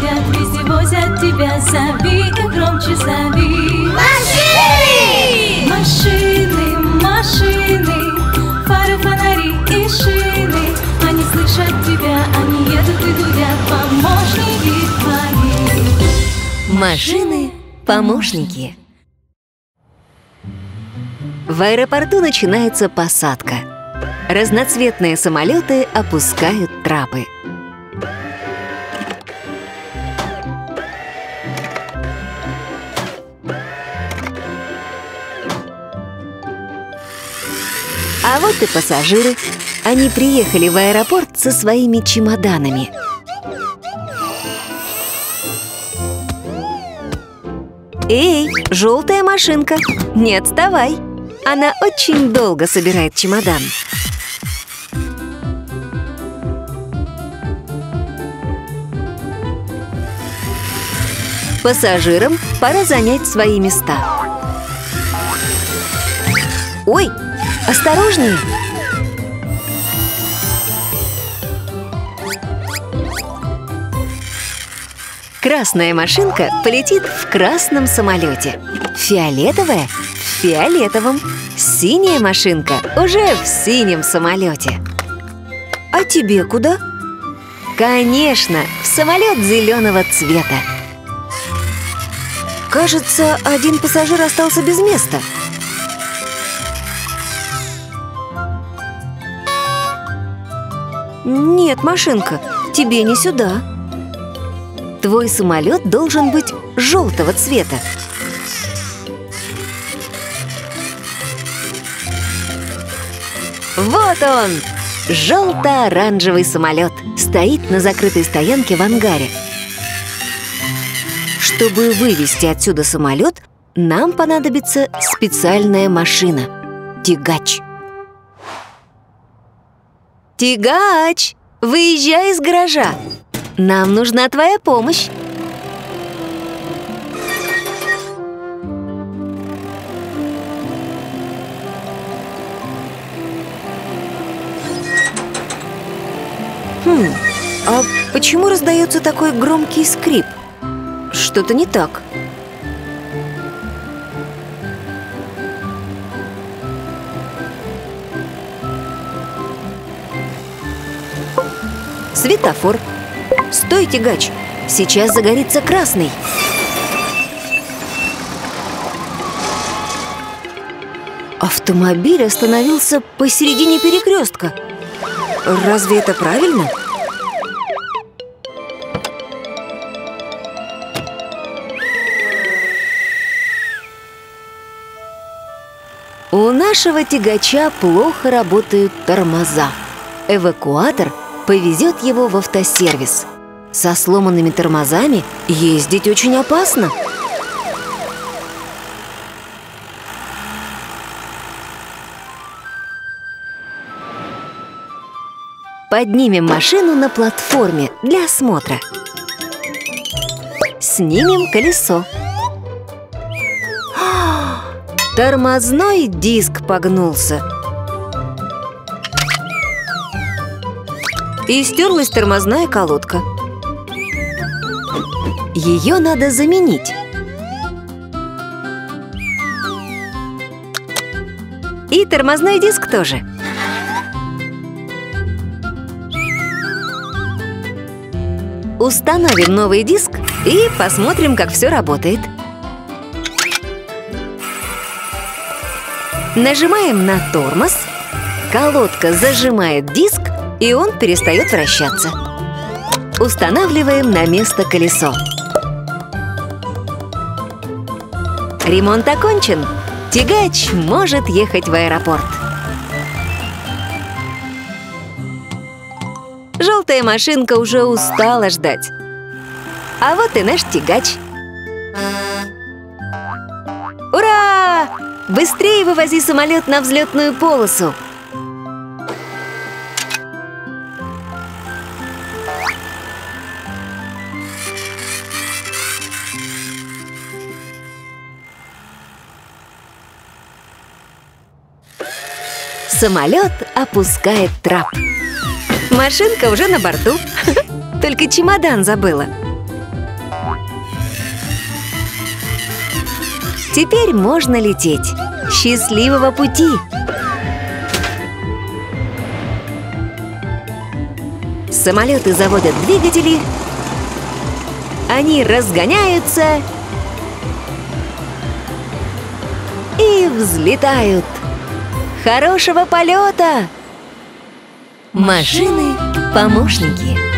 тебя, привозят тебя, зови и громче зови. Машины! Машины, машины, фары, фонари и шины. Они слышат тебя, они едут и гудят, помощники твои. Машины помощники. В аэропорту начинается посадка. Разноцветные самолеты опускают трапы. А вот и пассажиры. Они приехали в аэропорт со своими чемоданами. Эй, желтая машинка, не отставай! Она очень долго собирает чемодан. Пассажирам пора занять свои места. Ой, осторожнее! Красная машинка полетит в красном самолете. Фиолетовая в фиолетовом. Синяя машинка уже в синем самолете. А тебе куда? Конечно, в самолет зеленого цвета. Кажется, один пассажир остался без места. Нет, машинка, тебе не сюда. Твой самолет должен быть желтого цвета. Вот он! Желто-оранжевый самолет стоит на закрытой стоянке в ангаре. Чтобы вывести отсюда самолет, нам понадобится специальная машина – тягач. Тягач, выезжай из гаража! Нам нужна твоя помощь. А почему раздается такой громкий скрип? Что-то не так. Светофор. Стой, тягач! Сейчас загорится красный. Автомобиль остановился посередине перекрестка. Разве это правильно? У нашего тягача плохо работают тормоза. Эвакуатор повезет его в автосервис. Со сломанными тормозами ездить очень опасно. Поднимем машину на платформе для осмотра. Снимем колесо. Тормозной диск погнулся. И стерлась тормозная колодка. Ее надо заменить. И тормозной диск тоже. Установим новый диск и посмотрим, как все работает. Нажимаем на тормоз, колодка зажимает диск, и он перестает вращаться. Устанавливаем на место колесо. Ремонт окончен. Тягач может ехать в аэропорт. Желтая машинка уже устала ждать. А вот и наш тягач. Ура! Быстрее вывози самолет на взлетную полосу. Самолет опускает трап. Машинка уже на борту. Только чемодан забыла. Теперь можно лететь. Счастливого пути! Самолеты заводят двигатели. Они разгоняются и взлетают. Хорошего полета! Машины-помощники.